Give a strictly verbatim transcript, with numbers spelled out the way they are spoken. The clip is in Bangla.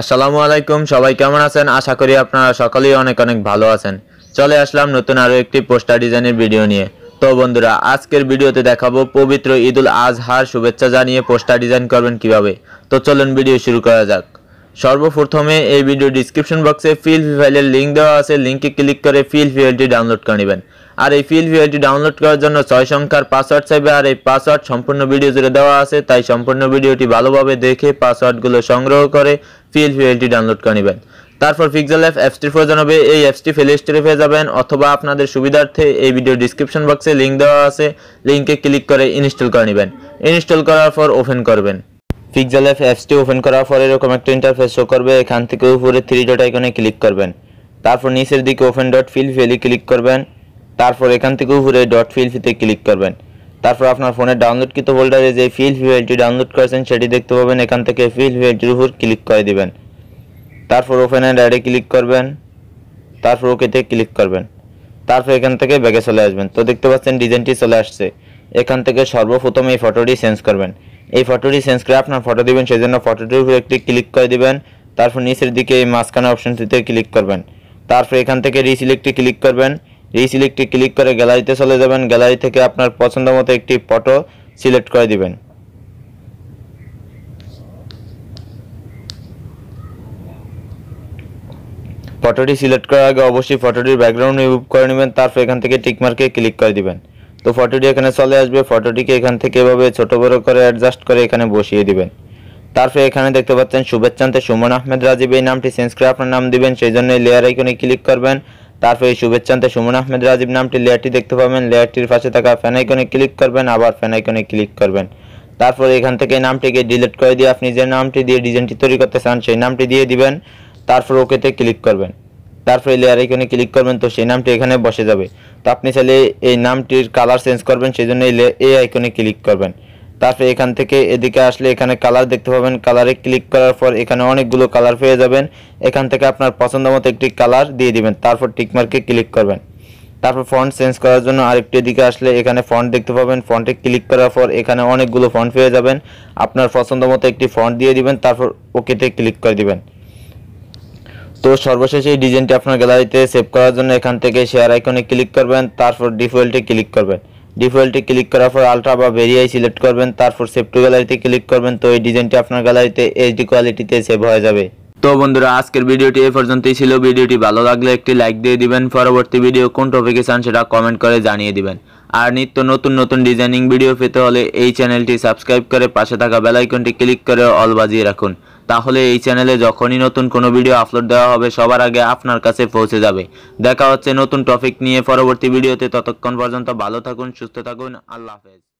আসসালামু আলাইকুম সবাই কেমন আছেন আশা করি আপনারা সকলেই অনেক অনেক ভালো আছেন চলে আসলাম নতুন আরো একটি পোস্টার ডিজাইনের ভিডিও নিয়ে তো বন্ধুরা আজকের ভিডিওতে দেখাবো পবিত্র ঈদুল আজহার শুভেচ্ছা জানিয়ে পোস্টার ডিজাইন করবেন কিভাবে তো চলুন ভিডিও শুরু করা যাক সর্বপ্রথমে এই ভিডিও ডেসক্রিপশন বক্সে পিএলপি ফাইলের লিংক দেওয়া আছে লিংকে ক্লিক করে পিএলপি ফাইলটি ডাউনলোড করে নেবেন আর এই পিএলপি ফাইলটি ডাউনলোড করার জন্য ছয় সংখ্যার পাসওয়ার্ড চাইবে আর এই পাসওয়ার্ড সম্পূর্ণ ভিডিও জুড়ে দেওয়া আছে তাই সম্পূর্ণ ভিডিওটি ভালোভাবে দেখে পাসওয়ার্ডগুলো সংগ্রহ করে পিএলপি ফাইলটি ডাউনলোড করে নেবেন তারপর পিক্সেলল্যাব অ্যাপসটি প্রয়োজন হবে এই অ্যাপসটি প্লে স্টোরে পেয়ে যাবেন অথবা আপনাদের সুবিধার্থে এই ভিডিও ডেসক্রিপশন বক্সে লিংক দেওয়া আছে লিংকে ক্লিক করে ইনস্টল করে নেবেন ইনস্টল করার পর ওপেন করবেন পিক্সেলল্যাব অ্যাপসটি ওপেন করার পর এরকম একটা ইন্টারফেস শো করবে এখান থেকে উপরে থ্রি ডট আইকনে ক্লিক করবেন তারপর নিচের দিকে ওপেন ডট পিএলপি ফাইলে ক্লিক করবেন তারপর এখান থেকে উপরে ডট পিএলপিতে ক্লিক করবেন তারপর আপনার ফোনে ডাউনলোডকৃত ফোল্ডারে যে পিএলপি ফাইলটি ডাউনলোড করেছেন সেটি দেখতে পাবেন এখান থেকে পিএলপি ফাইলটির উপর ক্লিক করে দিবেন তারপর ওপেন অ্যান্ড অ্যাডে ক্লিক করবেন তারপর ওকেতে ক্লিক করবেন তারপর এখান থেকে ব্যাকে চলে আসবেন তো দেখতে পাচ্ছেন ডিজাইনটি চলে আসছে এখান থেকে সর্বপ্রথম এই ফটোটি চেঞ্জ করবেন এই ফটোটি চেঞ্জ করে আপনার ফটো দিবেন সেজন্য ফটোটির উপর একটি ক্লিক করে দিবেন তারপর নিচের দিকে এই মাঝখানে অপশনটিতে ক্লিক করবেন তারপর এখান থেকে রিসিলেক্টে ক্লিক করবেন রিসিলেক্টে ক্লিক করে গ্যালারিতে চলে যাবেন গ্যালারি থেকে আপনার পছন্দ মতো একটি ফটো সিলেক্ট করে দিবেন ফটোটি সিলেক্ট করার আগে অবশ্যই ফটোটির ব্যাকগ্রাউন্ড রিমুভ করে নেবেন তারপর এখান থেকে টিকমার্কে ক্লিক করে দিবেন তো ফটোটি এখানে চলে আসবে ফটোটিকে এখান থেকে এভাবে ছোট বড় করে অ্যাডজাস্ট করে এখানে বসিয়ে দিবেন তারপর এখানে দেখতে পাচ্ছেন শুভেচ্ছান্তে সুমন আহমেদ রাজীব এই নামটি চেঞ্জ করে আপনার নাম দিবেন সেই জন্য লেয়ার আইকনে ক্লিক করবেন তারপর এই শুভেচ্ছান্তে সুমন আহমেদ রাজীব নামটি লেয়ারটি দেখতে পাবেন লেয়ারটির পাশে থাকা ফ্যান আইকনে ক্লিক করবেন আবার ফ্যান আইকনে ক্লিক করবেন তারপর এখান থেকে নামটিকে ডিলিট করে দিয়ে আপনি যে নামটি দিয়ে ডিজাইনটি তৈরি করতে চান সেই নামটি দিয়ে দিবেন তারপর ওকেতে ক্লিক করবেন তারপর লেয়ার আইকনে ক্লিক করবেন তো সেই নামটি এখানে বসে যাবে তো আপনি চাইলে এই নামটির কালার চেঞ্জ করবেন সেই জন্য এই আইকনে ক্লিক করবেন তারপর এখান থেকে এদিকে আসলে এখানে কালার দেখতে পাবেন কালারে ক্লিক করার পর এখানে অনেকগুলো কালার পেয়ে যাবেন এখান থেকে আপনার পছন্দ মতো একটি কালার দিয়ে দিবেন তারপর টিকমার্কে ক্লিক করবেন তারপর ফন্ট চেঞ্জ করার জন্য আরেকটি দিকে আসলে এখানে ফন্ট দেখতে পাবেন ফন্টে ক্লিক করার পর এখানে অনেকগুলো ফন্ট পেয়ে যাবেন আপনার পছন্দ মতো একটি ফন্ট দিয়ে দিবেন তারপর ওকেতে ক্লিক করে দিবেন তো সর্বশেষে এই ডিজাইনটি আপনার গ্যালারিতে সেভ করার জন্য এখান থেকে শেয়ার আইকনে ক্লিক করবেন তারপর ডিফল্টে ক্লিক করবেন ডিফল্টে ক্লিক করার পর আলট্রা বা ভেরিয়াই সিলেক্ট করবেন তারপর সেভ টু গ্যালারিতে ক্লিক করবেন তো এই ডিজাইনটি আপনার গ্যালারিতে এইচডি কোয়ালিটিতে সেভ হয়ে যাবে তো বন্ধুরা আজকের ভিডিওটি এই পর্যন্তই ছিল ভিডিওটি ভালো লাগলে একটি লাইক দিয়ে দিবেন পরবর্তী ভিডিও কোন টপিকে চান সেটা কমেন্ট করে জানিয়ে দিবেন আর নিত্য নতুন নতুন ডিজাইনিং ভিডিও পেতে হলে এই চ্যানেলটি সাবস্ক্রাইব করে পাশে থাকা বেল আইকনটি ক্লিক করে অল বাজিয়ে রাখুন তাহলে এই চ্যানেলে যখনই নতুন কোনো ভিডিও আপলোড দেওয়া হবে সবার আগে আপনার কাছে পৌঁছে যাবে দেখা হচ্ছে নতুন টপিক নিয়ে পরবর্তী ভিডিওতে ততক্ষণ পর্যন্ত ভালো থাকুন সুস্থ থাকুন আল্লাহ হাফেজ।